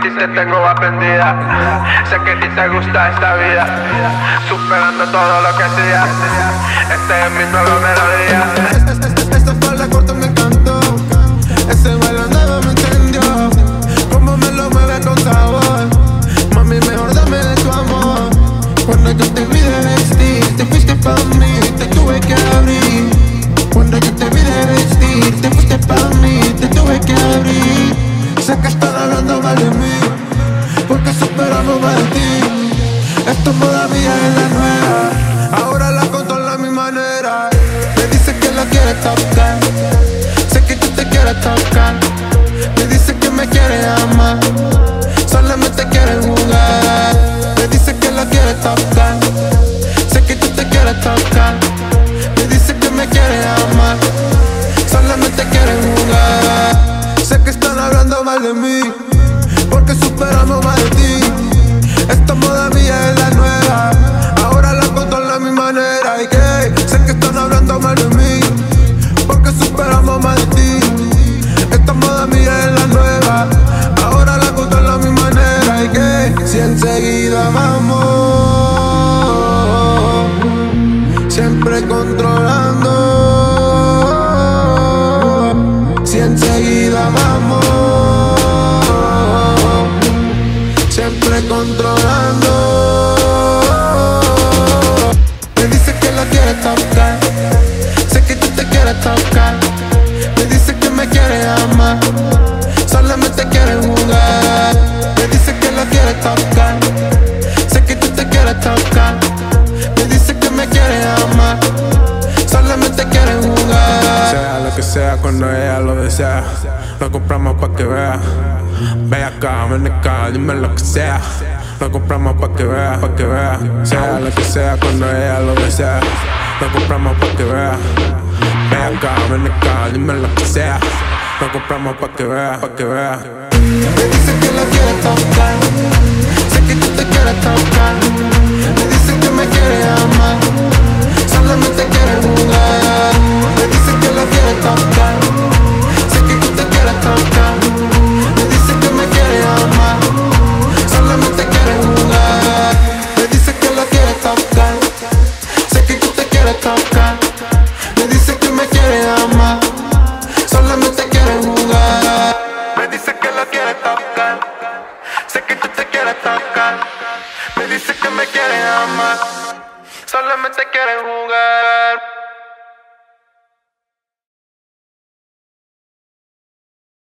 quise tengo la prendida. Sé que si te gusta esta vida, superando todo lo que hacía. Este es mi nuevo melodía. Esta falda corta me encantó. Ese baile andaba me entendió. Como me lo mueve con sabor. Mami, mejor dame de tu amor. Cuando yo te vi de vestir, te fuiste pa' mí, te tuve que abrir. Cuando yo te vi de vestir, te fuiste pa' mí, te tuve que abrir. Sé que están hablando mal de mí, porque superamos mal de ti. Esto todavía es la nueva, ahora la controla a mi manera. Me dice que la quiere tocar, sé que tú te quieres tocar. Me dice que me quiere amar, solamente quiere jugar. Me dice que la quiere tocar, sé que tú te quieres tocar. Me dice que me quiere amar, solamente quiere jugar. Sé que están hablando mal de mí, porque superamos mal de ti. Esta moda mía es la nueva, ahora la controlo a mi manera. Y que sé que están hablando mal de mí, porque superamos mal de ti. Esta moda mía es la nueva, ahora la controlo a mi manera. Y que si enseguida amamos, siempre controlando. Si enseguida vamos, siempre controlando. Me dice que la quiere tocar, sé que tú te quieres tocar. Me dice que me quiere amar, solamente quiere jugar. Me dice que la quiere tocar, sé que tú te quieres tocar. Me dice que me quiere amar, solamente quiere jugar. Sea lo que sea, cuando ella lo desea, lo compramos pa' que vea. Ve acá, ven acá, dime lo que sea. Lo compramos pa' que vea, pa' que vea. Sea lo que sea, cuando ella lo desea, lo compramos pa' que vea. Ve acá, ven acá, dime lo que sea. Lo compramos pa' que vea, pa' que vea. Me dice que la quiere tocar, sé que tú te quieres tocar. Me dice que me quiere amar, solamente quiere jugar. Me dice que la quiere tocar, sé que tú te quieres tocar. Me dice que me quiere amar, solamente quiere jugar. Me dice que la quiere tocar, sé que tú te quieres tocar. Me dice que me quiere amar, solamente quiere jugar. Me dice que la quiere tocar, sé que tú te quieres tocar. Me dice que me quiere amar, solamente quieren jugar.